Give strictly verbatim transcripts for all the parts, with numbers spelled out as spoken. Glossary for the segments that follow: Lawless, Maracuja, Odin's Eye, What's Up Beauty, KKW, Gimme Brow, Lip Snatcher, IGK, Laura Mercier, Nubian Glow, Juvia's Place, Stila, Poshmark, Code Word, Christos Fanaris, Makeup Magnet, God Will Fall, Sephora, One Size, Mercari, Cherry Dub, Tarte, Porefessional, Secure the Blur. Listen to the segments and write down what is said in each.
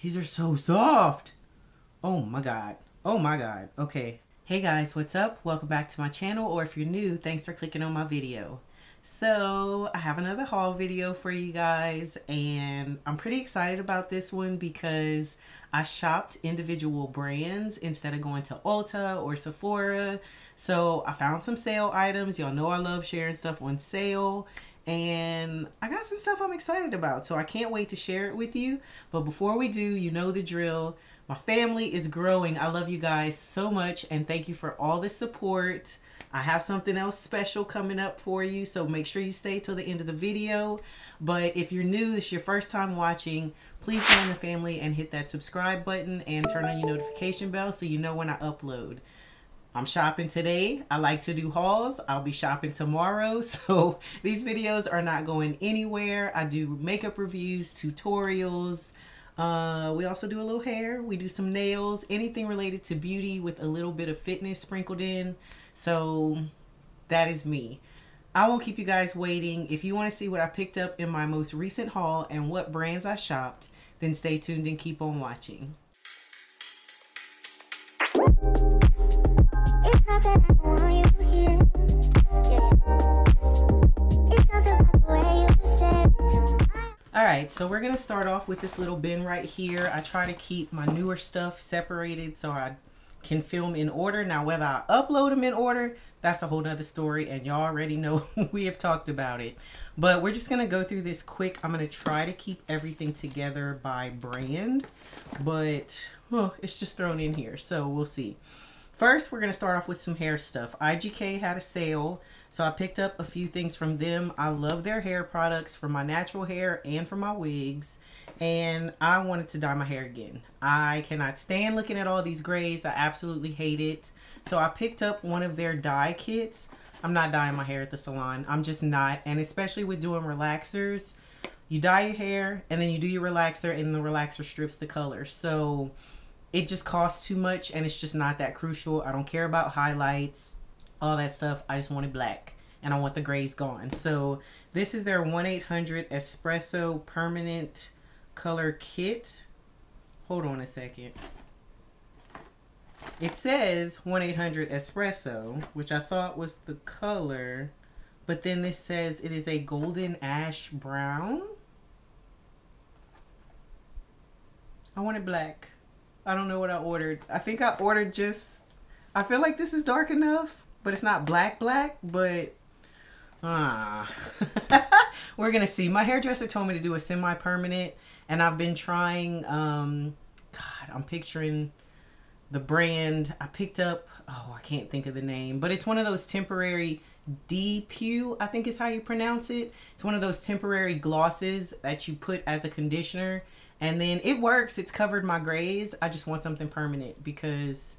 These are so soft. Oh my god. Oh my god. Okay. Hey guys, what's up? Welcome back to my channel, or if you're new, thanks for clicking on my video. So I have another haul video for you guys, and I'm pretty excited about this one because I shopped individual brands instead of going to Ulta or Sephora. So I found some sale items. Y'all know I love sharing stuff on sale, and I got some stuff I'm excited about, so I can't wait to share it with you. But before we do, you know the drill. My family is growing. I love you guys so much, and thank you for all the support. I have something else special coming up for you, so make sure you stay till the end of the video. But if you're new, this is your first time watching, please join the family and hit that subscribe button and turn on your notification bell so you know when I upload. I'm shopping today. I like to do hauls. I'll be shopping tomorrow, so these videos are not going anywhere. I do makeup reviews, tutorials. Uh, we also do a little hair. We do some nails, anything related to beauty with a little bit of fitness sprinkled in. So that is me. I won't keep you guys waiting. If you want to see what I picked up in my most recent haul and what brands I shopped, then stay tuned and keep on watching. It's not that I want you here. Yeah. It's not that I want you here. All right, so we're going to start off with this little bin right here. I try to keep my newer stuff separated so I can film in order. Now, whether I upload them in order, that's a whole nother story, and y'all already know we have talked about it. But we're just going to go through this quick. I'm going to try to keep everything together by brand, but well, it's just thrown in here, so we'll see. First, we're going to start off with some hair stuff. I G K had a sale, so I picked up a few things from them. I love their hair products for my natural hair and for my wigs. And I wanted to dye my hair again. I cannot stand looking at all these grays. I absolutely hate it. So I picked up one of their dye kits. I'm not dyeing my hair at the salon. I'm just not. And especially with doing relaxers, you dye your hair and then you do your relaxer, and the relaxer strips the color. So it just costs too much, and it's just not that crucial. I don't care about highlights, all that stuff. I just want it black, and I want the grays gone. So this is their one eight hundred Espresso Permanent Color Kit. Hold on a second. It says one eight hundred Espresso, which I thought was the color, but then this says it is a golden ash brown. I want it black. I don't know what I ordered. I think I ordered just, I feel like this is dark enough, but it's not black black, but ah, we're gonna see. My hairdresser told me to do a semi-permanent, and I've been trying, um, God, I'm picturing the brand. I picked up, oh, I can't think of the name, but it's one of those temporary D P U, I think is how you pronounce it. It's one of those temporary glosses that you put as a conditioner. And then it works. It's covered my grays. I just want something permanent because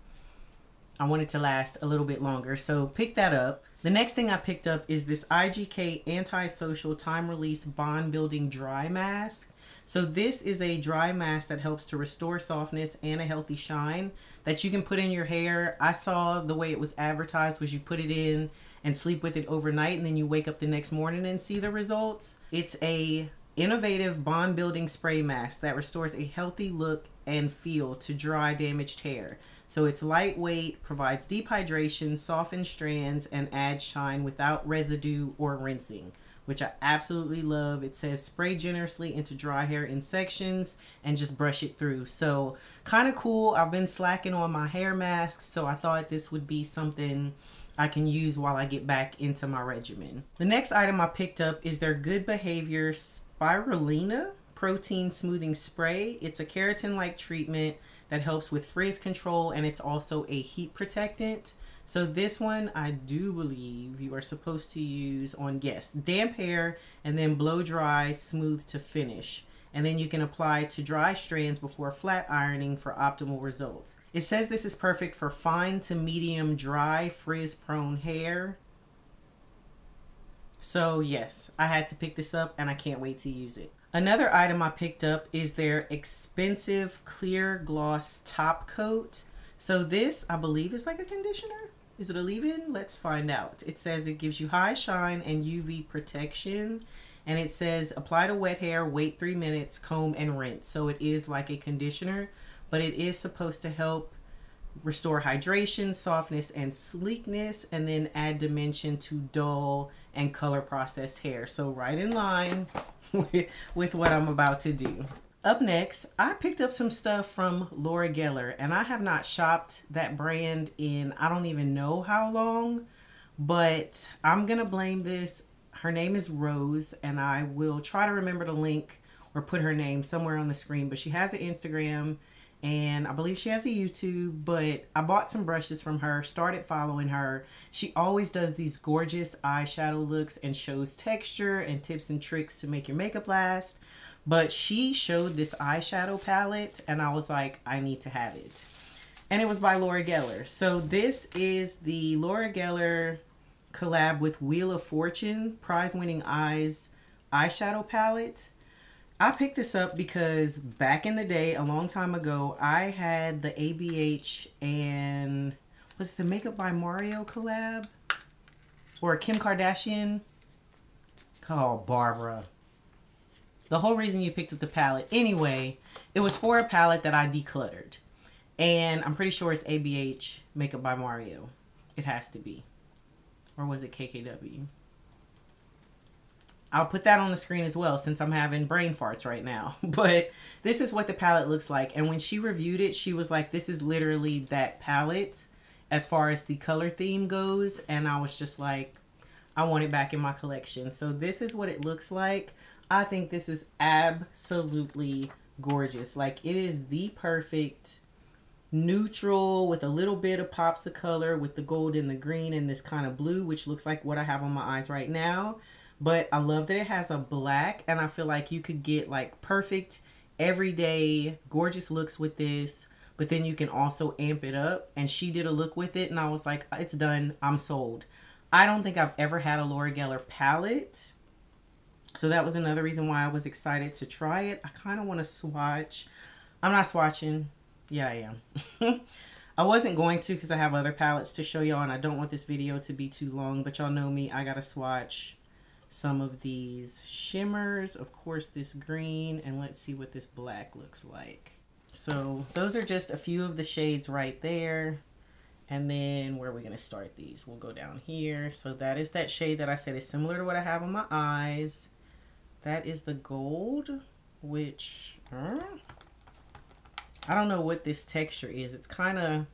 I want it to last a little bit longer. So pick that up. The next thing I picked up is this I G K Antisocial Time Release Bond Building Dry Mask. So this is a dry mask that helps to restore softness and a healthy shine that you can put in your hair. I saw the way it was advertised was you put it in and sleep with it overnight, and then you wake up the next morning and see the results. It's a innovative bond building spray mask that restores a healthy look and feel to dry, damaged hair. So it's lightweight, provides deep hydration, softens strands, and adds shine without residue or rinsing, which I absolutely love. It says spray generously into dry hair in sections and just brush it through. So kind of cool. I've been slacking on my hair masks, so I thought this would be something I can use while I get back into my regimen. The next item I picked up is their Good Behavior Spirulina Protein Smoothing Spray. It's a keratin-like treatment that helps with frizz control, and it's also a heat protectant. So this one, I do believe you are supposed to use on, yes, damp hair, and then blow dry, smooth to finish. And then you can apply to dry strands before flat ironing for optimal results. It says this is perfect for fine to medium dry frizz prone hair. So yes, I had to pick this up, and I can't wait to use it. Another item I picked up is their Expensive Clear Gloss Top Coat. So this, I believe, is like a conditioner. Is it a leave-in? Let's find out. It says it gives you high shine and U V protection, and it says apply to wet hair, wait three minutes, comb and rinse. So it is like a conditioner, but it is supposed to help restore hydration, softness, and sleekness, and then add dimension to dull and color processed hair. So right in line with what I'm about to do. Up next, I picked up some stuff from Laura Geller, and I have not shopped that brand in I don't even know how long, but I'm gonna blame this. Her name is Rose, and I will try to remember to link or put her name somewhere on the screen, but she has an Instagram and I believe she has a YouTube, but I bought some brushes from her, started following her. She always does these gorgeous eyeshadow looks and shows texture and tips and tricks to make your makeup last. But she showed this eyeshadow palette and I was like, I need to have it. And it was by Laura Geller. So this is the Laura Geller collab with Wheel of Fortune prize-winning eyes eyeshadow palette. I picked this up because back in the day, a long time ago, I had the A B H and was it the Makeup by Mario collab or Kim Kardashian? Oh, Barbara. The whole reason you picked up the palette. Anyway, it was for a palette that I decluttered. And I'm pretty sure it's A B H Makeup by Mario. It has to be. Or was it K K W? I'll put that on the screen as well since I'm having brain farts right now. But this is what the palette looks like. And when she reviewed it, she was like, this is literally that palette as far as the color theme goes. And I was just like, I want it back in my collection. So this is what it looks like. I think this is absolutely gorgeous. Like, it is the perfect neutral with a little bit of pops of color with the gold and the green and this kind of blue, which looks like what I have on my eyes right now. But I love that it has a black, and I feel like you could get like perfect everyday gorgeous looks with this, but then you can also amp it up. And she did a look with it and I was like, it's done. I'm sold. I don't think I've ever had a Laura Geller palette. So that was another reason why I was excited to try it. I kind of want to swatch. I'm not swatching. Yeah, I am. I wasn't going to because I have other palettes to show y'all and I don't want this video to be too long. But y'all know me. I got to swatch some of these shimmers. Of course, this green. And let's see what this black looks like. So those are just a few of the shades right there. And then where are we going to start these? We'll go down here. So that is that shade that I said is similar to what I have on my eyes. That is the gold, which uh, I don't know what this texture is. It's kind of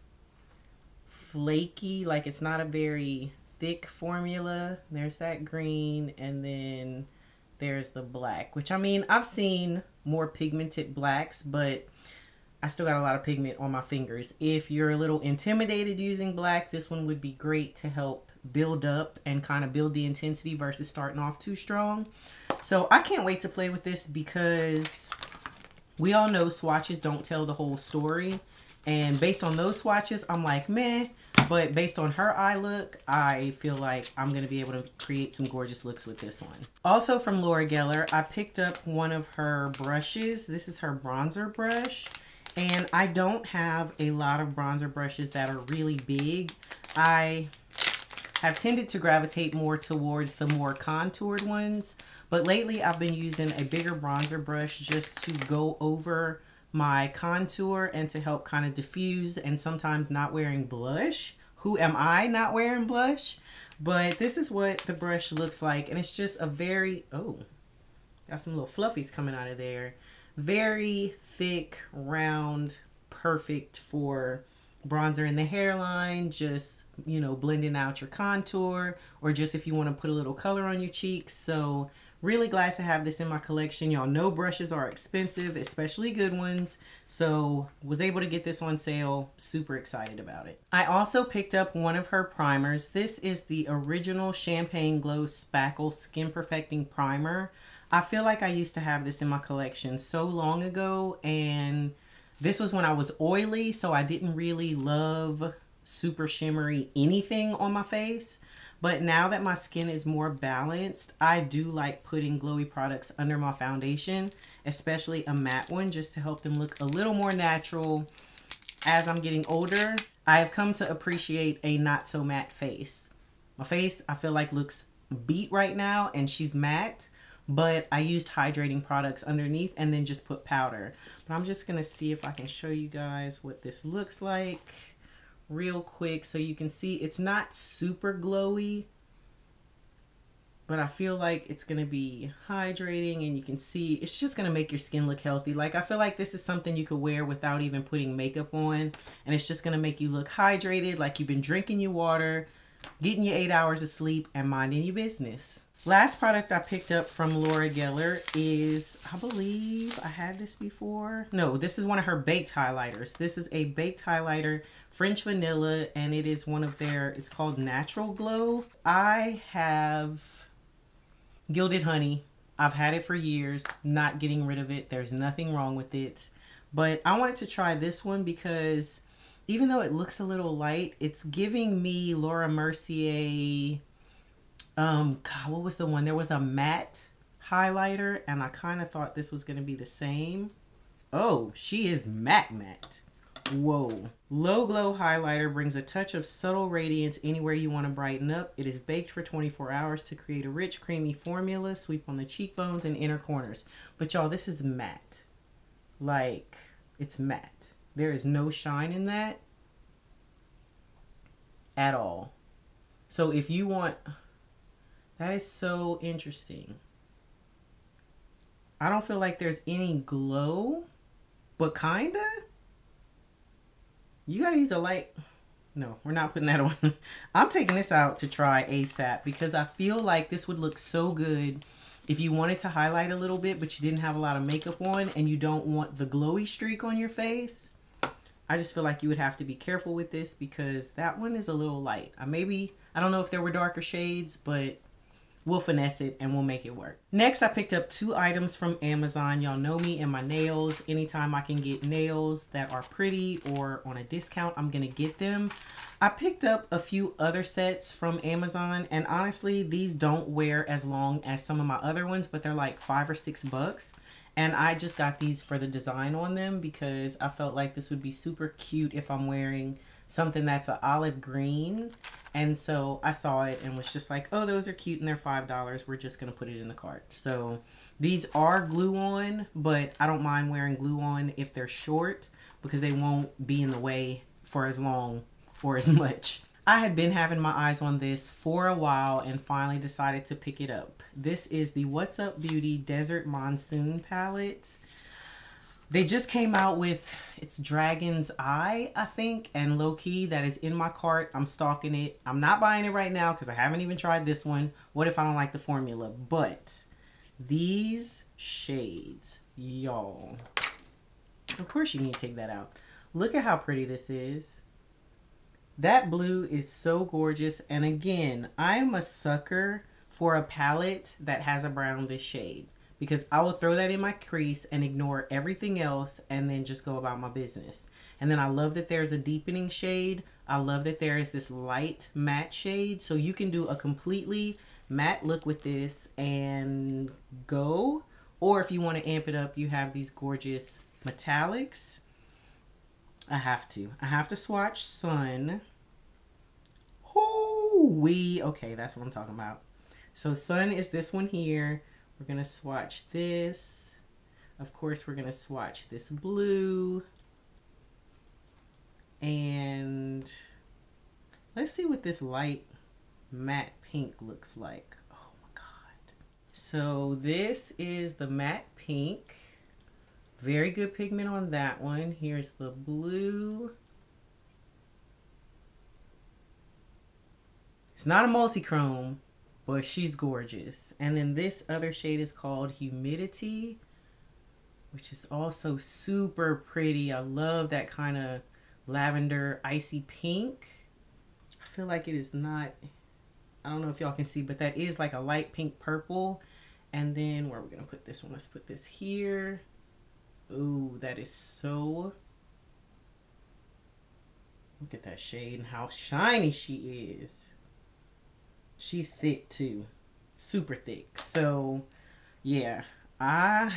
flaky, like it's not a very thick formula. There's that green, and then there's the black, which I mean, I've seen more pigmented blacks, but I still got a lot of pigment on my fingers. If you're a little intimidated using black, this one would be great to help build up and kind of build the intensity versus starting off too strong. So I can't wait to play with this because we all know swatches don't tell the whole story. And based on those swatches, I'm like, meh. But based on her eye look, I feel like I'm going to be able to create some gorgeous looks with this one. Also from Laura Geller, I picked up one of her brushes. This is her bronzer brush. And I don't have a lot of bronzer brushes that are really big. I have tended to gravitate more towards the more contoured ones. But lately I've been using a bigger bronzer brush just to go over my contour and to help kind of diffuse, and sometimes not wearing blush. Who am I not wearing blush? But this is what the brush looks like. And it's just a very, oh, got some little fluffies coming out of there. Very thick, round, perfect for bronzer in the hairline, just, you know, blending out your contour, or just if you want to put a little color on your cheeks. So really glad to have this in my collection. Y'all know brushes are expensive, especially good ones. So was able to get this on sale. Super excited about it. I also picked up one of her primers. This is the original Champagne Glow Spackle Skin Perfecting Primer. I feel like I used to have this in my collection so long ago, and this was when I was oily, so I didn't really love super shimmery anything on my face. But now that my skin is more balanced, I do like putting glowy products under my foundation, especially a matte one, just to help them look a little more natural. As I'm getting older, I have come to appreciate a not so matte face. My face, I feel like, looks beat right now, and she's matte. but I used hydrating products underneath and then just put powder. But I'm just going to see if I can show you guys what this looks like real quick. So you can see it's not super glowy, but I feel like it's going to be hydrating, and you can see it's just going to make your skin look healthy. Like, I feel like this is something you could wear without even putting makeup on, and it's just going to make you look hydrated, like you've been drinking your water, getting your eight hours of sleep, and minding your business. Last product I picked up from Laura Geller is, I believe I had this before. No, this is one of her baked highlighters. This is a baked highlighter, French vanilla, and it is one of their, it's called Natural Glow. I have Gilded Honey. I've had it for years, not getting rid of it. There's nothing wrong with it. But I wanted to try this one because even though it looks a little light, it's giving me Laura Mercier. Um, God, what was the one? There was a matte highlighter, and I kind of thought this was going to be the same. Oh, she is matte matte. Whoa. Low Glow highlighter brings a touch of subtle radiance anywhere you want to brighten up. It is baked for twenty-four hours to create a rich, creamy formula. Sweep on the cheekbones and inner corners. But y'all, this is matte. Like, it's matte. There is no shine in that at all. So if you want, that is so interesting. I don't feel like there's any glow, but kinda. You gotta use a light. No, we're not putting that on. I'm taking this out to try ASAP because I feel like this would look so good if you wanted to highlight a little bit, but you didn't have a lot of makeup on and you don't want the glowy streak on your face. I just feel like you would have to be careful with this because that one is a little light. I maybe, I don't know if there were darker shades, but we'll finesse it and we'll make it work. Next, I picked up two items from Amazon. Y'all know me and my nails. Anytime I can get nails that are pretty or on a discount, I'm gonna get them. I picked up a few other sets from Amazon, and honestly, these don't wear as long as some of my other ones, but they're like five or six bucks. And I just got these for the design on them because I felt like this would be super cute if I'm wearing something that's an olive green. And so I saw it and was just like, oh, those are cute and they're five dollars. We're just going to put it in the cart. So these are glue on, but I don't mind wearing glue on if they're short because they won't be in the way for as long or as much. I had been having my eyes on this for a while and finally decided to pick it up. This is the What's Up Beauty Desert Monsoon palette. They just came out with, it's Dragon's Eye, I think, and low-key, that is in my cart. I'm stalking it. I'm not buying it right now because I haven't even tried this one. What if I don't like the formula? But these shades, y'all. Of course you need to take that out. Look at how pretty this is. That blue is so gorgeous. And again, I'm a sucker for a palette that has a brown this shade, because I will throw that in my crease and ignore everything else and then just go about my business. And then I love that there's a deepening shade. I love that there is this light matte shade. So you can do a completely matte look with this and go. Or if you want to amp it up, you have these gorgeous metallics. I have to. I have to swatch Sun. Oh, we. Okay, that's what I'm talking about. So Sun is this one here. We're going to swatch this. Of course, we're going to swatch this blue. And let's see what this light matte pink looks like. Oh my God. So this is the matte pink. Very good pigment on that one. Here's the blue. It's not a multi-chrome, but she's gorgeous. And then this other shade is called Humidity, which is also super pretty. I love that kind of lavender, icy pink. I feel like it is not, I don't know if y'all can see, but that is like a light pink purple. And then where are we gonna put this one? Let's put this here. Ooh, that is so, look at that shade and how shiny she is. She's thick too, super thick. So yeah, I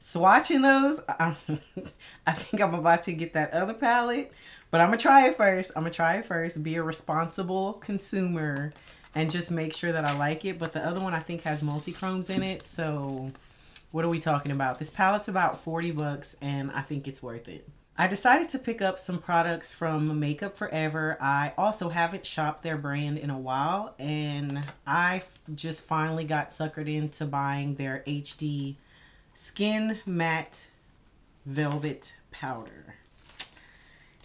swatching those. I, I think I'm about to get that other palette, but I'm gonna try it first. I'm gonna try it first. Be a responsible consumer and just make sure that I like it. But the other one I think has multi-chromes in it. So what are we talking about? This palette's about forty bucks and I think it's worth it. I decided to pick up some products from Makeup Forever. I also haven't shopped their brand in a while, and I just finally got suckered into buying their H D Skin Matte Velvet Powder.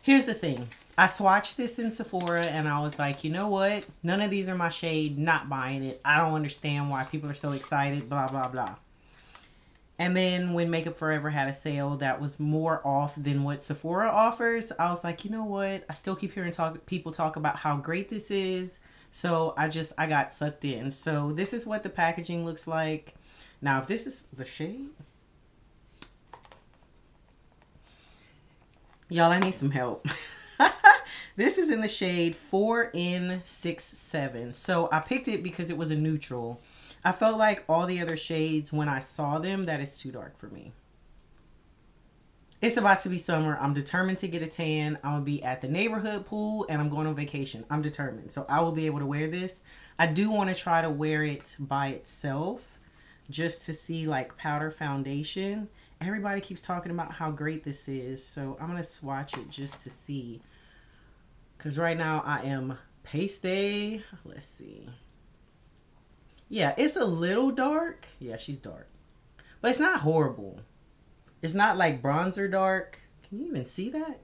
Here's the thing. I swatched this in Sephora and I was like, you know what? None of these are my shade, not buying it. I don't understand why people are so excited, blah, blah, blah. And then when Makeup Forever had a sale that was more off than what Sephora offers, I was like, you know what? I still keep hearing talk, people talk about how great this is. So I just, I got sucked in. So this is what the packaging looks like. Now, if this is the shade. Y'all, I need some help. This is in the shade four N six seven. So I picked it because it was a neutral. I felt like all the other shades, when I saw them, that is too dark for me. It's about to be summer. I'm determined to get a tan. I'm going to be at the neighborhood pool and I'm going on vacation. I'm determined. So I will be able to wear this. I do want to try to wear it by itself just to see, like, powder foundation. Everybody keeps talking about how great this is. So I'm going to swatch it just to see. Because right now I am pasty. Let's see. Yeah, it's a little dark. Yeah, she's dark. But it's not horrible. It's not like bronzer dark. Can you even see that?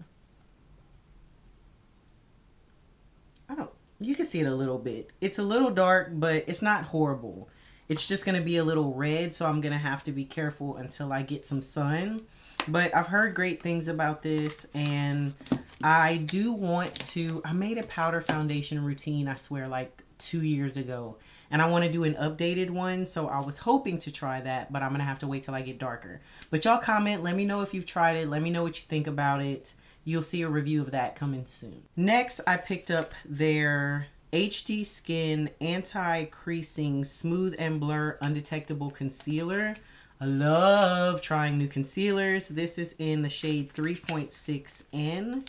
I don't... You can see it a little bit. It's a little dark, but it's not horrible. It's just going to be a little red, so I'm going to have to be careful until I get some sun. But I've heard great things about this, and I do want to... I made a powder foundation routine, I swear, like two years ago. And I want to do an updated one, so I was hoping to try that, but I'm going to have to wait till I get darker. But y'all comment, let me know if you've tried it, let me know what you think about it. You'll see a review of that coming soon. Next, I picked up their H D Skin Anti-Creasing Smooth and Blur Undetectable Concealer. I love trying new concealers. This is in the shade three point six N.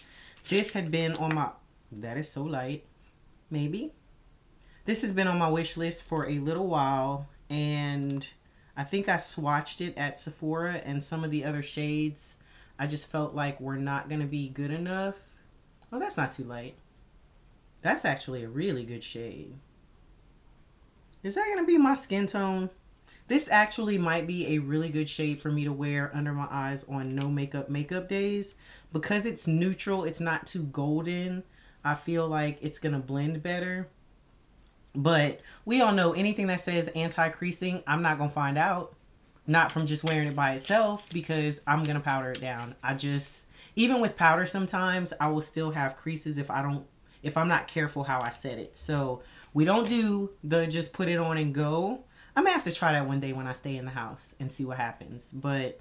This had been on my... That is so light. Maybe. This has been on my wish list for a little while, and I think I swatched it at Sephora, and some of the other shades I just felt like were not going to be good enough. Oh, that's not too light. That's actually a really good shade. Is that going to be my skin tone? This actually might be a really good shade for me to wear under my eyes on no makeup makeup days. Because it's neutral, it's not too golden, I feel like it's going to blend better. But we all know anything that says anti-creasing, I'm not going to find out. Not from just wearing it by itself, because I'm going to powder it down. I just, even with powder sometimes, I will still have creases if I don't, if I'm not careful how I set it. So we don't do the just put it on and go. I'm going to have to try that one day when I stay in the house and see what happens. But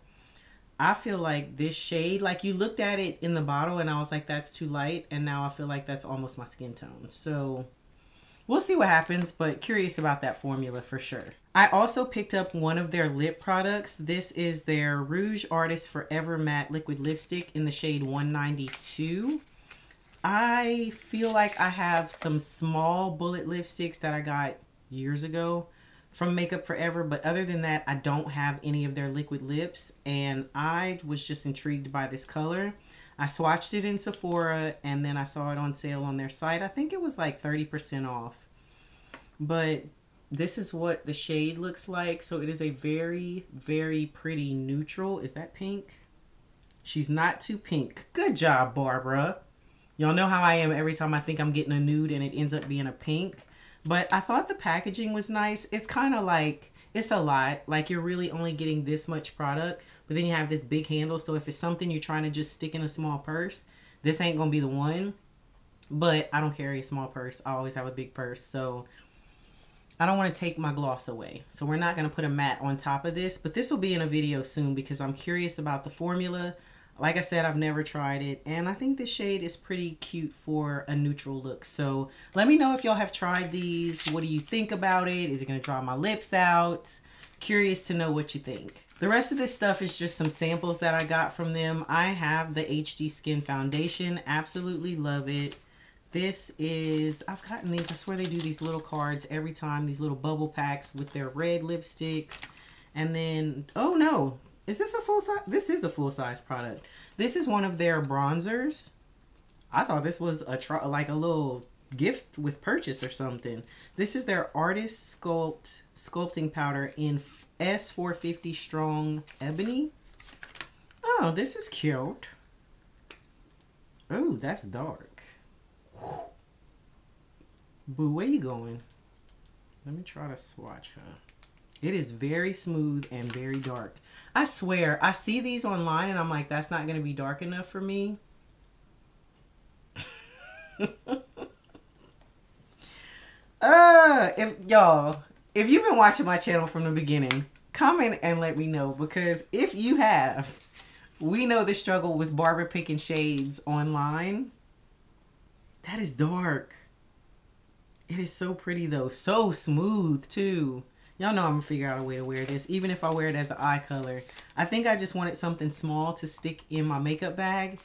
I feel like this shade, like you looked at it in the bottle and I was like, that's too light. And now I feel like that's almost my skin tone. So... we'll see what happens, but curious about that formula for sure. I also picked up one of their lip products. This is their Rouge Artist Forever Matte Liquid Lipstick in the shade one ninety-two. I feel like I have some small bullet lipsticks that I got years ago from Makeup Forever, but other than that, I don't have any of their liquid lips, and I was just intrigued by this color. I swatched it in Sephora, and then I saw it on sale on their site. I think it was like thirty percent off. But this is what the shade looks like. So it is a very, very pretty neutral. Is that pink? She's not too pink. Good job, Barbara. Y'all know how I am every time I think I'm getting a nude and it ends up being a pink. But I thought the packaging was nice. It's kind of like, it's a lot. Like you're really only getting this much product. But then you have this big handle, so if it's something you're trying to just stick in a small purse, this ain't going to be the one. But I don't carry a small purse. I always have a big purse, so I don't want to take my gloss away. So we're not going to put a matte on top of this, but this will be in a video soon because I'm curious about the formula. Like I said, I've never tried it, and I think this shade is pretty cute for a neutral look. So let me know if y'all have tried these. What do you think about it? Is it going to draw my lips out? Curious to know what you think. The rest of this stuff is just some samples that I got from them. I have the H D Skin Foundation. Absolutely love it. This is, I've gotten these, I swear they do these little cards every time, these little bubble packs with their red lipsticks. And then, oh no, is this a full size? This is a full size product. This is one of their bronzers. I thought this was a try, like a little gift with purchase or something. This is their Artist Sculpt Sculpting Powder in S four fifty Strong Ebony. Oh, this is cute. Oh, that's dark. Boo, where you going? Let me try to swatch her. It is very smooth and very dark. I swear, I see these online and I'm like, that's not going to be dark enough for me. uh, if y'all, if you've been watching my channel from the beginning, comment and let me know, because if you have, we know the struggle with Barbara picking shades online. That is dark. It is so pretty though. So smooth too. Y'all know I'm gonna figure out a way to wear this, even if I wear it as an eye color. I think I just wanted something small to stick in my makeup bag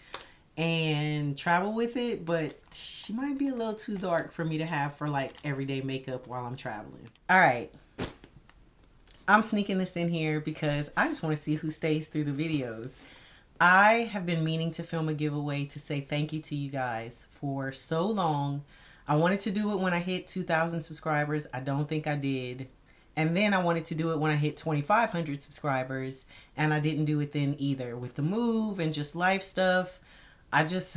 and travel with it, but she might be a little too dark for me to have for like everyday makeup while I'm traveling. All right, I'm sneaking this in here because I just want to see who stays through the videos. I have been meaning to film a giveaway to say thank you to you guys for so long. I wanted to do it when I hit two thousand subscribers. I don't think I did. And then I wanted to do it when I hit twenty-five hundred subscribers, and I didn't do it then either with the move and just life stuff. I just,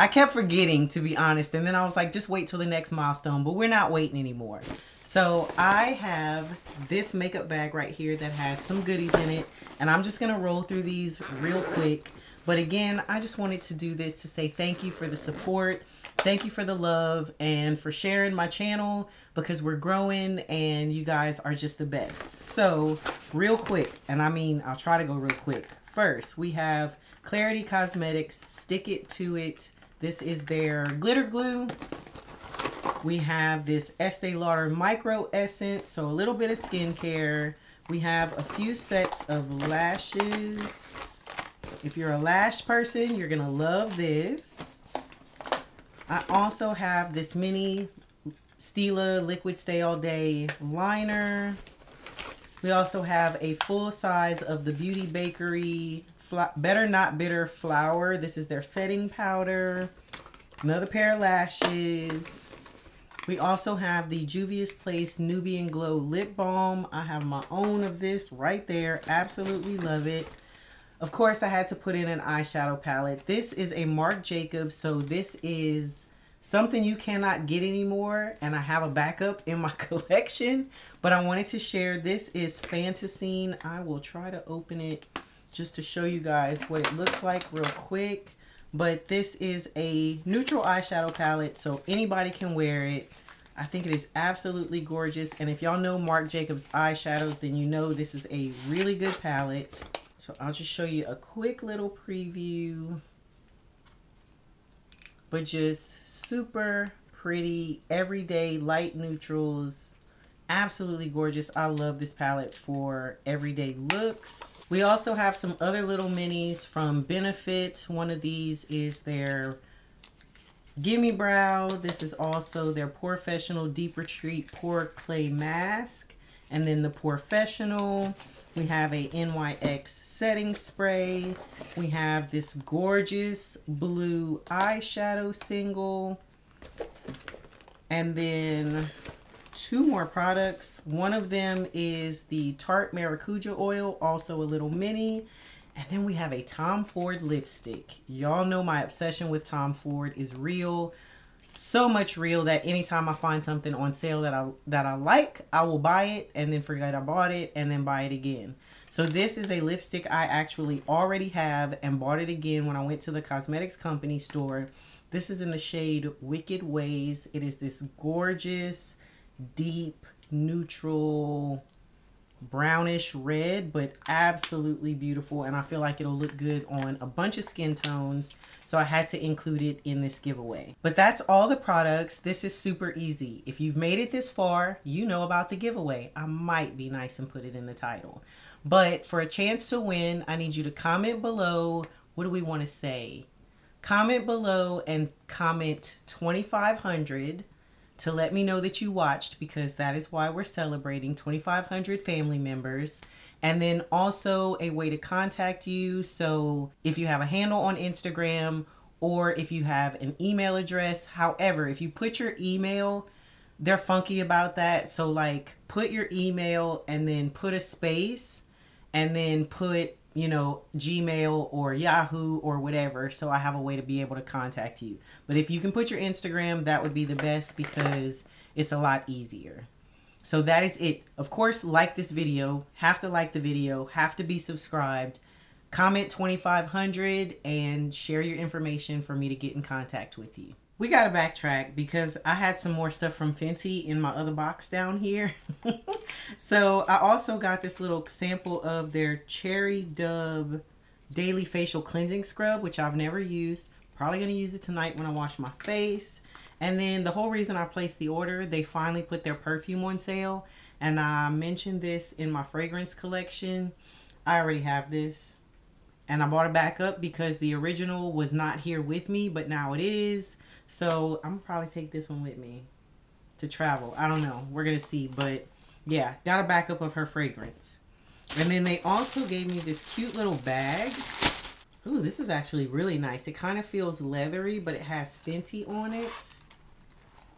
I kept forgetting, to be honest. And then I was like, just wait till the next milestone, but we're not waiting anymore. So I have this makeup bag right here that has some goodies in it, and I'm just going to roll through these real quick. But again, I just wanted to do this to say thank you for the support. Thank you for the love and for sharing my channel, because we're growing and you guys are just the best. So real quick, and I mean, I'll try to go real quick. First, we have Clarity Cosmetics Stick It To It. This is their glitter glue. We have this Estee Lauder Micro Essence, so a little bit of skincare. We have a few sets of lashes. If you're a lash person, you're gonna love this. I also have this mini Stila Liquid Stay All Day liner. We also have a full size of the Beauty Bakery Better Not Bitter Flower. This is their setting powder. Another pair of lashes. We also have the Juvia's Place Nubian Glow Lip Balm. I have my own of this right there. Absolutely love it. Of course, I had to put in an eyeshadow palette. This is a Marc Jacobs, so this is something you cannot get anymore, and I have a backup in my collection, but I wanted to share. This is Fantasine. I will try to open it just to show you guys what it looks like real quick, but this is a neutral eyeshadow palette, so anybody can wear it. I think it is absolutely gorgeous, and if y'all know Marc Jacobs eyeshadows, then you know this is a really good palette. So I'll just show you a quick little preview, but just super pretty, everyday light neutrals. Absolutely gorgeous. I love this palette for everyday looks. We also have some other little minis from Benefit. One of these is their Gimme Brow. This is also their Porefessional Deep Retreat Pore Clay Mask. And then the Porefessional. We have a N Y X setting spray. We have this gorgeous blue eyeshadow single. And then two more products. One of them is the Tarte Maracuja oil, also a little mini. And then we have a Tom Ford lipstick. Y'all know my obsession with Tom Ford is real. So much real that anytime I find something on sale that I that I like, I will buy it and then forget I bought it and then buy it again. So this is a lipstick I actually already have and bought it again when I went to the cosmetics company store. This is in the shade Wicked Ways. It is this gorgeous, deep, neutral, brownish red, but absolutely beautiful, and I feel like it'll look good on a bunch of skin tones, so I had to include it in this giveaway. But that's all the products. This is super easy. If you've made it this far, you know about the giveaway. I might be nice and put it in the title, but for a chance to win, I need you to comment below. What do we want to say? Comment below and comment twenty-five hundred to let me know that you watched, because that is why we're celebrating twenty-five hundred family members. And then also a way to contact you. So if you have a handle on Instagram or if you have an email address, however, if you put your email, they're funky about that. So like put your email and then put a space and then put, you know, Gmail or Yahoo or whatever. So I have a way to be able to contact you. But if you can put your Instagram, that would be the best because it's a lot easier. So that is it. Of course, like this video, have to like the video, have to be subscribed, comment twenty-five hundred and share your information for me to get in contact with you. We got to backtrack because I had some more stuff from Fenty in my other box down here. So I also got this little sample of their Cherry Dub Daily Facial Cleansing Scrub, which I've never used. Probably going to use it tonight when I wash my face. And then the whole reason I placed the order, they finally put their perfume on sale. And I mentioned this in my fragrance collection. I already have this. And I bought it back up because the original was not here with me, but now it is. So I'm going to probably take this one with me to travel. I don't know. We're going to see. But yeah, got a backup of her fragrance. And then they also gave me this cute little bag. Ooh, this is actually really nice. It kind of feels leathery, but it has Fenty on it.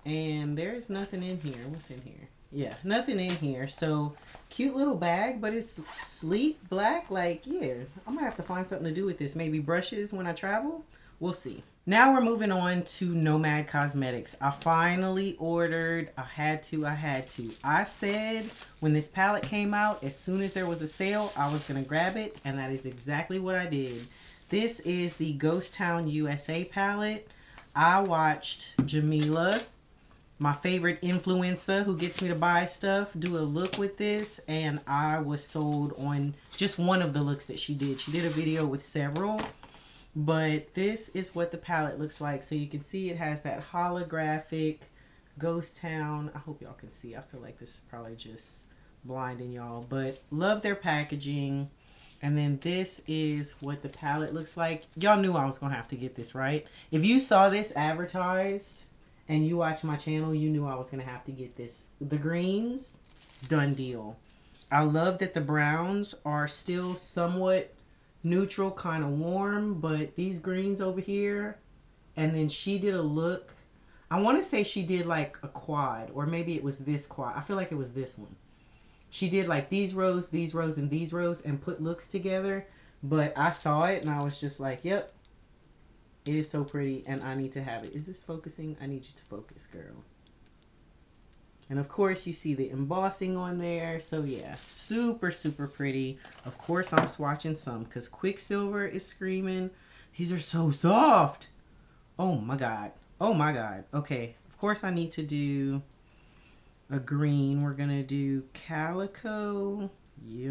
And there's nothing in here. What's in here? Yeah, nothing in here. So cute little bag, but it's sleek black. Like, yeah, I'm gonna have to find something to do with this. Maybe brushes when I travel. We'll see. Now we're moving on to Nomad Cosmetics. I finally ordered. I had to. I had to. I said when this palette came out, as soon as there was a sale, I was gonna grab it, and that is exactly what I did. This is the Ghost Town U S A palette. I watched Jamila, my favorite influencer who gets me to buy stuff, do a look with this, and I was sold on just one of the looks that she did. She did a video with several, but this is what the palette looks like. So you can see it has that holographic Ghost Town. I hope y'all can see. I feel like this is probably just blinding y'all, but love their packaging. And then this is what the palette looks like. Y'all knew I was gonna have to get this, right? If you saw this advertised and you watch my channel, you knew I was gonna have to get this. The greens, done deal. I love that the browns are still somewhat neutral, kind of warm, but these greens over here, and then she did a look. I wanna say she did like a quad, or maybe it was this quad. I feel like it was this one. She did like these rows, these rows, and these rows and put looks together. But I saw it and I was just like, yep, it is so pretty and I need to have it. Is this focusing? I need you to focus, girl. And of course you see the embossing on there. So yeah, super, super pretty. Of course I'm swatching some because Quicksilver is screaming. These are so soft. Oh my God. Oh my God. Okay. Of course I need to do a green. We're gonna do Calico. Yeah,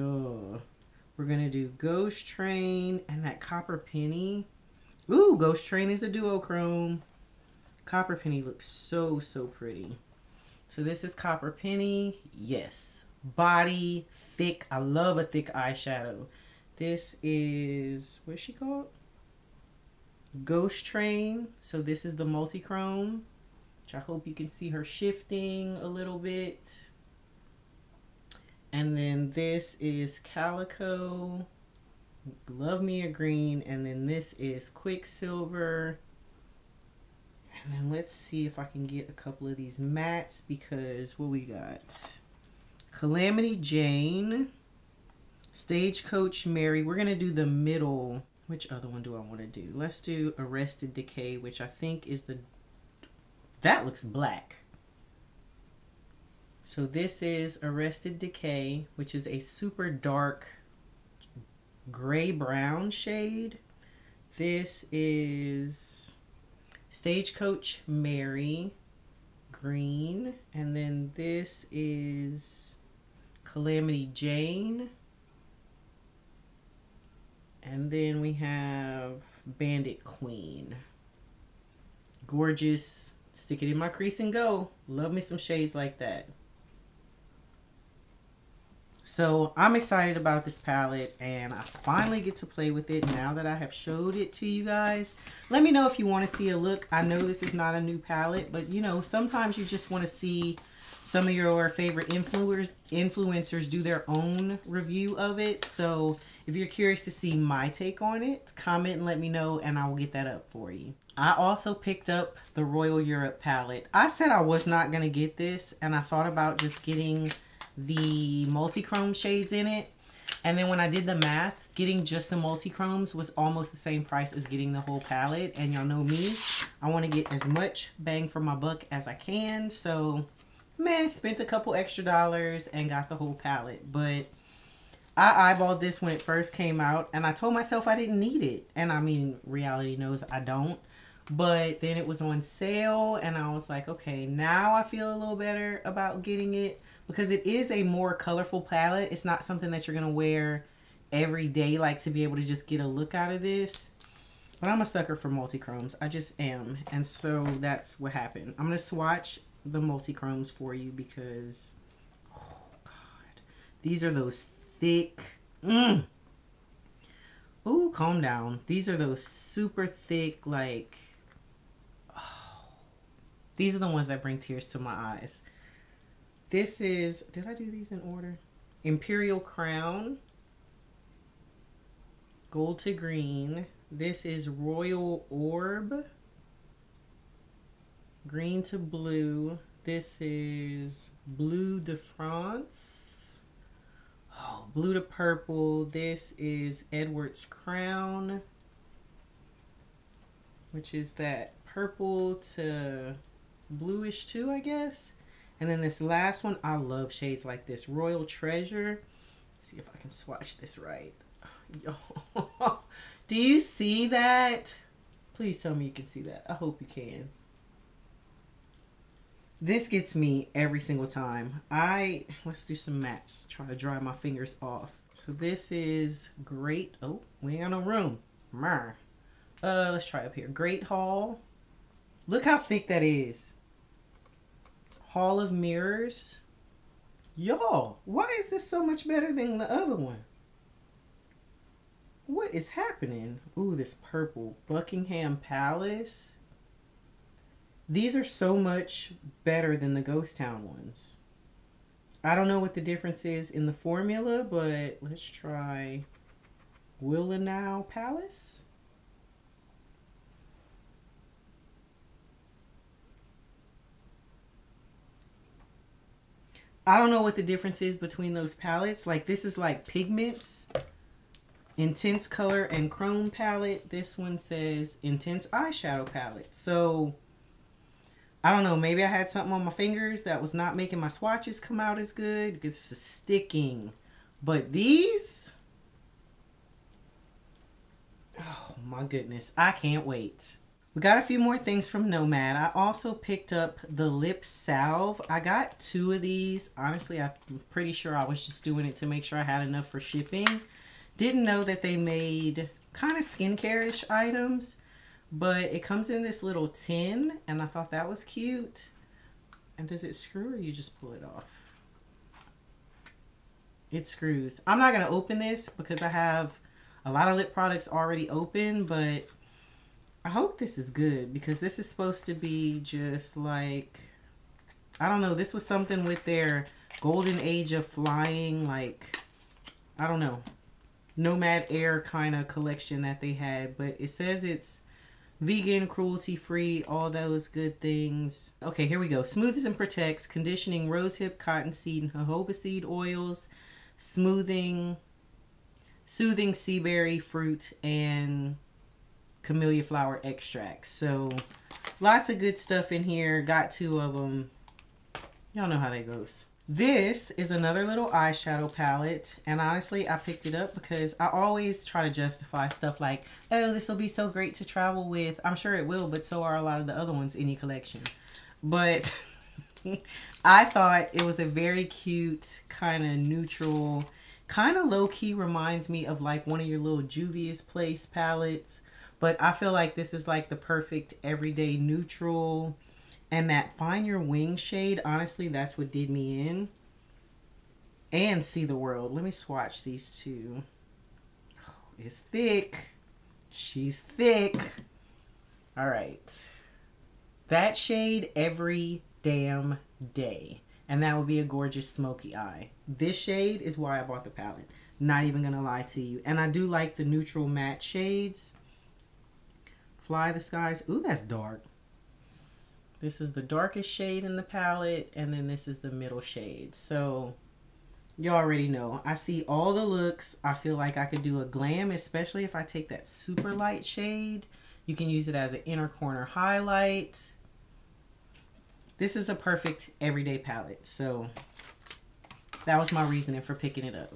we're gonna do Ghost Train and that Copper Penny. Ooh, Ghost Train is a duochrome. Copper Penny looks so so pretty. So this is Copper Penny. Yes, body thick. I love a thick eyeshadow. This is, what's she called? Ghost Train. So this is the multichrome. I hope you can see her shifting a little bit. And then this is Calico. Love me a green. And then this is Quicksilver. And then let's see if I can get a couple of these mattes, because what we got? Calamity Jane. Stagecoach Mary. We're going to do the middle. Which other one do I want to do? Let's do Arrested Decay, which I think is the... That looks black. So this is Arrested Decay, which is a super dark gray brown shade. This is Stagecoach Mary green. And then this is Calamity Jane. And then we have Bandit Queen. Gorgeous. Stick it in my crease and go. Love me some shades like that. So I'm excited about this palette and I finally get to play with it now that I have showed it to you guys. Let me know if you want to see a look. I know this is not a new palette, but you know, sometimes you just want to see some of your favorite influencers influencers do their own review of it. So if you're curious to see my take on it, comment and let me know and I will get that up for you. I also picked up the Royal Europe palette. I said I was not going to get this and I thought about just getting the multi-chrome shades in it, and then when I did the math, getting just the multi-chromes was almost the same price as getting the whole palette, and y'all know me, I want to get as much bang for my buck as I can. So man, spent a couple extra dollars and got the whole palette, but I eyeballed this when it first came out and I told myself I didn't need it, and I mean, reality knows I don't. But then it was on sale and I was like, okay, now I feel a little better about getting it, because it is a more colorful palette. It's not something that you're going to wear every day, like to be able to just get a look out of this. But I'm a sucker for multi-chromes. I just am. And so that's what happened. I'm going to swatch the multi-chromes for you because, oh God, these are those thick. Mm. Ooh, calm down. These are those super thick, like, oh, these are the ones that bring tears to my eyes. This is, did I do these in order? Imperial Crown, Gold to Green. This is Royal Orb, Green to Blue. This is Blue de France, oh, Blue to Purple. This is Edward's Crown, which is that purple to bluish too, I guess. And then this last one, I love shades like this. Royal Treasure. Let's see if I can swatch this right. Yo. Do you see that? Please tell me you can see that. I hope you can. This gets me every single time. I let's do some mattes. Try to dry my fingers off. So this is Great. Oh, we ain't got no room. Uh, let's try up here. Great Hall. Look how thick that is. Hall of Mirrors. Y'all, why is this so much better than the other one? What is happening? Ooh, this purple. Buckingham Palace. These are so much better than the Ghost Town ones. I don't know what the difference is in the formula, but let's try Willenau Palace. I don't know what the difference is between those palettes. Like, this is like Pigments, Intense Color and Chrome palette. This one says Intense Eyeshadow palette. So I don't know, maybe I had something on my fingers that was not making my swatches come out as good. This is sticking. But these, oh my goodness, I can't wait. We got a few more things from Nomad. I also picked up the lip salve. I got two of these. Honestly, I'm pretty sure I was just doing it to make sure I had enough for shipping. Didn't know that they made kind of skincare-ish items, but it comes in this little tin and I thought that was cute. And does it screw or you just pull it off? It screws. I'm not going to open this because I have a lot of lip products already open, but I hope this is good because this is supposed to be just like, I don't know, this was something with their golden age of flying, like, I don't know, Nomad Air kind of collection that they had, but it says it's vegan, cruelty free, all those good things. Okay, here we go. Smooths and protects, conditioning rosehip, cottonseed, and jojoba seed oils, smoothing, soothing sea berry fruit, and camellia flower extracts. So lots of good stuff in here. Got two of them. Y'all know how that goes. This is another little eyeshadow palette, and honestly I picked it up because I always try to justify stuff like, oh, this will be so great to travel with. I'm sure it will, but so are a lot of the other ones in your collection. But I thought it was a very cute, kind of neutral, kind of low-key, reminds me of like one of your little Juvia's Place palettes. But I feel like this is like the perfect everyday neutral. And that Find Your Wing shade, honestly, that's what did me in. and See the World. Let me swatch these two. Oh, it's thick. She's thick. All right. That shade every damn day. And that would be a gorgeous smoky eye. This shade is why I bought the palette. Not even going to lie to you. And I do like the neutral matte shades. Fly the Skies. Ooh, that's dark. This is the darkest shade in the palette. And then this is the middle shade. So you already know. I see all the looks. I feel like I could do a glam, especially if I take that super light shade. You can use it as an inner corner highlight. This is a perfect everyday palette. So that was my reasoning for picking it up.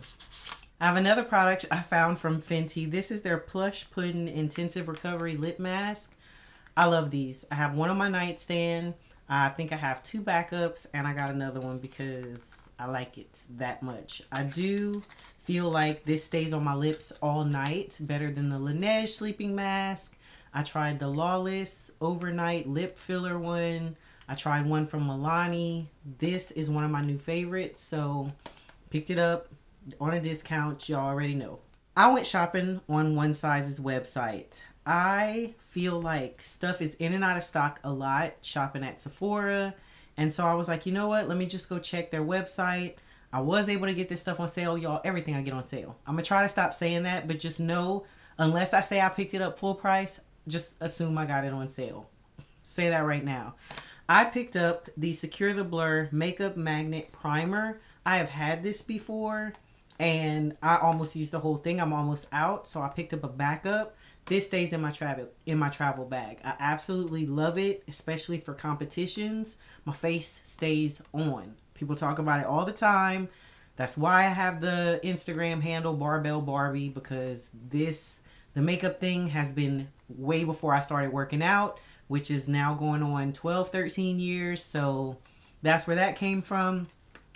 I have another product I found from Fenty. This is their Plush Pudding Intensive Recovery Lip Mask. I love these. I have one on my nightstand. I think I have two backups, and I got another one because I like it that much. I do feel like this stays on my lips all night, better than the Laneige sleeping mask. I tried the Lawless Overnight Lip Filler one. I tried one from Milani. This is one of my new favorites, so picked it up on a discount. Y'all already know. I went shopping on One Size's website. I feel like stuff is in and out of stock a lot shopping at Sephora, and so I was like, you know what, let me just go check their website. I was able to get this stuff on sale. Y'all, everything I get on sale. I'm gonna try to stop saying that, but just know, unless I say I picked it up full price, just assume I got it on sale. Say that right now. I picked up the Secure the Blur Makeup Magnet Primer. I have had this before and I almost used the whole thing. I'm almost out, so I picked up a backup. This stays in my travel in my travel bag. I absolutely love it, especially for competitions. My face stays on. People talk about it all the time. That's why I have the Instagram handle Barbell Barbie, because this the makeup thing has been way before I started working out, which is now going on twelve, thirteen years. So that's where that came from.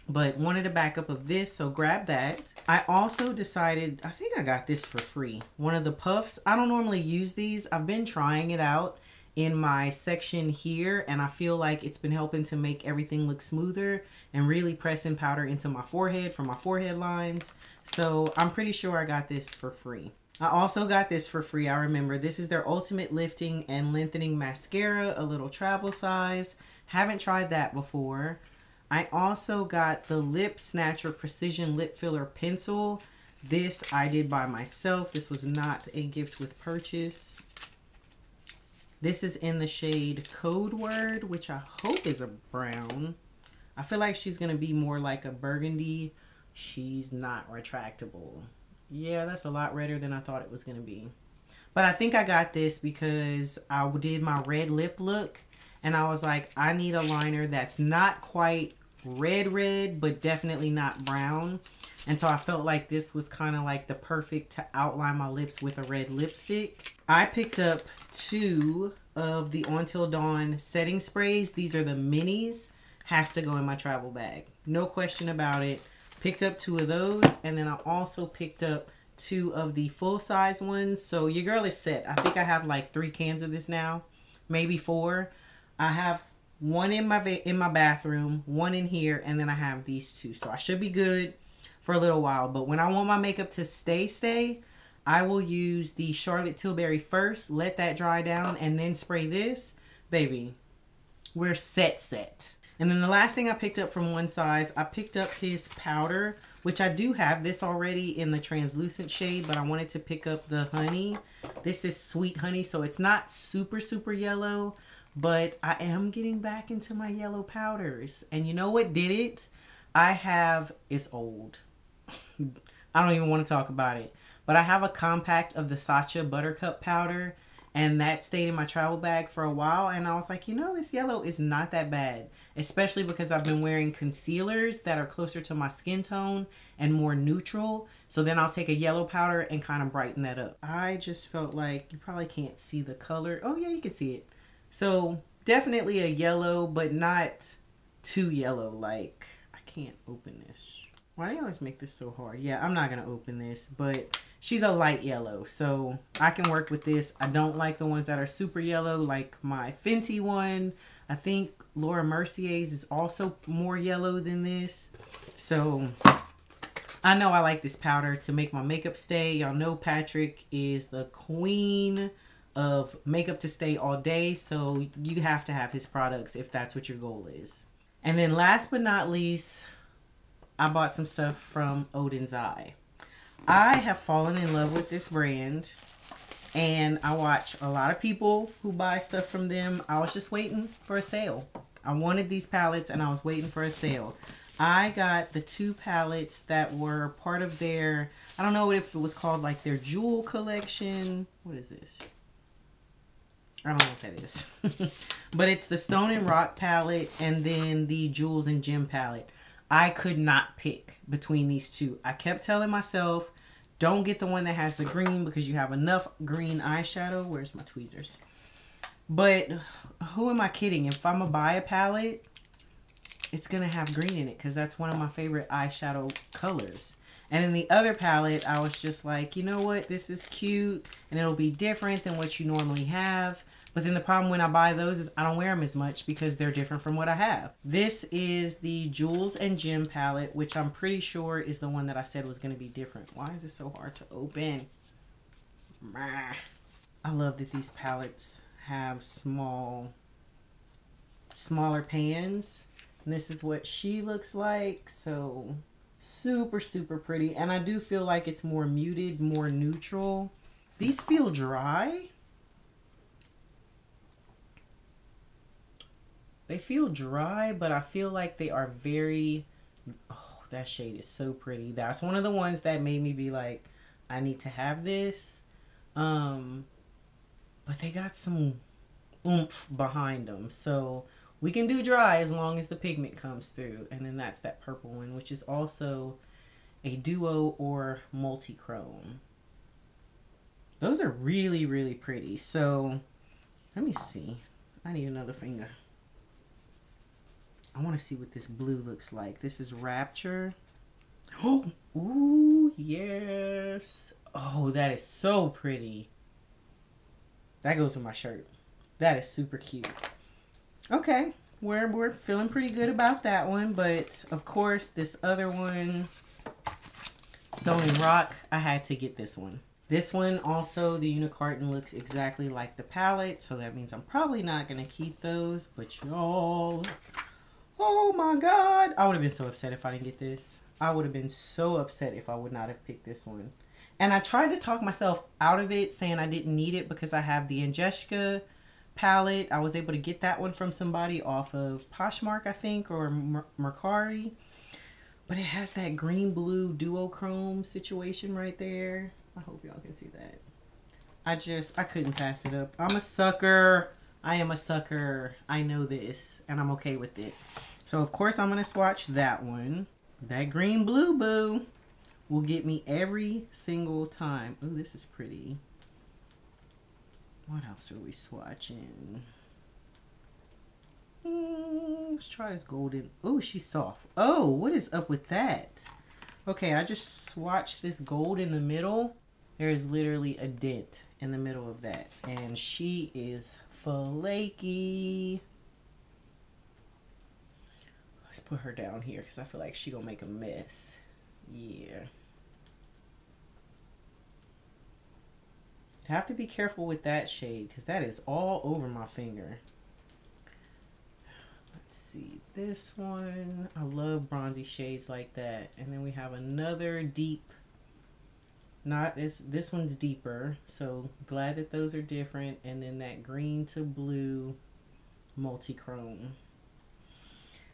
But wanted a backup of this, so grab that. I also decided, I think I got this for free. One of the puffs. I don't normally use these. I've been trying it out in my section here, and I feel like it's been helping to make everything look smoother and really pressing powder into my forehead for my forehead lines. So I'm pretty sure I got this for free. I also got this for free, I remember. This is their Ultimate Lifting and Lengthening Mascara, a little travel size. Haven't tried that before. I also got the Lip Snatcher Precision Lip Filler Pencil. This I did by myself. This was not a gift with purchase. This is in the shade Code Word, which I hope is a brown. I feel like she's going to be more like a burgundy. She's not retractable. Yeah, that's a lot redder than I thought it was going to be. But I think I got this because I did my red lip look. And I was like, I need a liner that's not quite red red, but definitely not brown. And so I felt like this was kind of like the perfect to outline my lips with a red lipstick. I picked up two of the On Till Dawn setting sprays. These are the minis. Has to go in my travel bag. No question about it. Picked up two of those. And then I also picked up two of the full size ones. So your girl is set. I think I have like three cans of this now, maybe four. I have one in my in my bathroom, one in here, and then I have these two. So I should be good for a little while. But when I want my makeup to stay, stay, I will use the Charlotte Tilbury first, let that dry down, and then spray this. Baby, we're set, set. And then the last thing I picked up from One Size, I picked up his powder, which I do have this already in the translucent shade, but I wanted to pick up the honey. This is sweet honey, so it's not super, super yellow. But I am getting back into my yellow powders. And you know what did it? I have, it's old. I don't even want to talk about it. But I have a compact of the Sacha Buttercup powder. And that stayed in my travel bag for a while. And I was like, you know, this yellow is not that bad. Especially because I've been wearing concealers that are closer to my skin tone and more neutral. So then I'll take a yellow powder and kind of brighten that up. I just felt like you probably can't see the color. Oh, yeah, you can see it. So definitely a yellow, but not too yellow. Like, I can't open this. Why do they always make this so hard? Yeah, I'm not going to open this, but she's a light yellow. So I can work with this. I don't like the ones that are super yellow, like my Fenty one. I think Laura Mercier's is also more yellow than this. So I know I like this powder to make my makeup stay. Y'all know Patrick is the queen of makeup to stay all day, so you have to have his products if that's what your goal is. And then last but not least, I bought some stuff from Odin's Eye. I have fallen in love with this brand, and I watch a lot of people who buy stuff from them. I was just waiting for a sale. I wanted these palettes and I was waiting for a sale. I got the two palettes that were part of their, I don't know if it was called like their jewel collection. What is this? I don't know what that is. But it's the Stone and Rock palette and then the Jewels and Gem palette. I could not pick between these two. I kept telling myself, don't get the one that has the green because you have enough green eyeshadow. Where's my tweezers? But who am I kidding? If I'm going to buy a palette, it's going to have green in it because that's one of my favorite eyeshadow colors. And in the other palette, I was just like, you know what? This is cute and it'll be different than what you normally have. But then the problem when I buy those is I don't wear them as much because they're different from what I have. This is the Jewels and Gem palette, which I'm pretty sure is the one that I said was going to be different. Why is it so hard to open? I love that these palettes have small, smaller pans. And this is what she looks like. So super, super pretty. And I do feel like it's more muted, more neutral. These feel dry. They feel dry, but I feel like they are very, oh, that shade is so pretty. That's one of the ones that made me be like, I need to have this. Um, but they got some oomph behind them. So we can do dry as long as the pigment comes through. And then that's that purple one, which is also a duo or multi-chrome. Those are really, really pretty. So let me see. I need another finger. I want to see what this blue looks like. This is Rapture. Oh, ooh, yes. Oh, that is so pretty. That goes with my shirt. That is super cute. Okay, we're, we're feeling pretty good about that one. But, of course, this other one, Stone and Rock, I had to get this one. This one also, the Unicarton looks exactly like the palette. So that means I'm probably not going to keep those. But y'all... oh my God. I would have been so upset if I didn't get this. I would have been so upset if I would not have picked this one. And I tried to talk myself out of it, saying I didn't need it because I have the Angelica palette. I was able to get that one from somebody off of Poshmark, I think, or Mercari. But it has that green-blue duochrome situation right there. I hope y'all can see that. I just, I couldn't pass it up. I'm a sucker. I am a sucker. I know this, and I'm okay with it. So, of course, I'm going to swatch that one. That green blue boo will get me every single time. Ooh, this is pretty. What else are we swatching? Mm, let's try this golden. Oh, she's soft. Oh, what is up with that? Okay, I just swatched this gold in the middle. There is literally a dent in the middle of that, and she is flaky. Let's put her down here because I feel like she gonna make a mess. Yeah. I have to be careful with that shade because that is all over my finger. Let's see this one. I love bronzy shades like that. And then we have another deep. Not this, this one's deeper, so glad that those are different. And then that green to blue multi-chrome.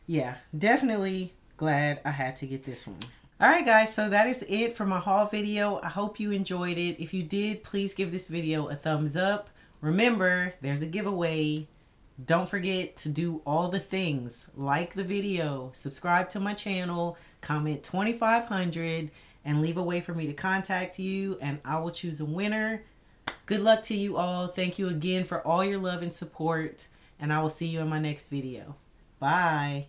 Yeah, definitely glad I had to get this one. All right, guys, so that is it for my haul video. I hope you enjoyed it. If you did, please give this video a thumbs up. Remember, there's a giveaway. Don't forget to do all the things. Like the video, subscribe to my channel, comment twenty-five hundred, and leave a way for me to contact you, and I will choose a winner. Good luck to you all. Thank you again for all your love and support, and I will see you in my next video. Bye.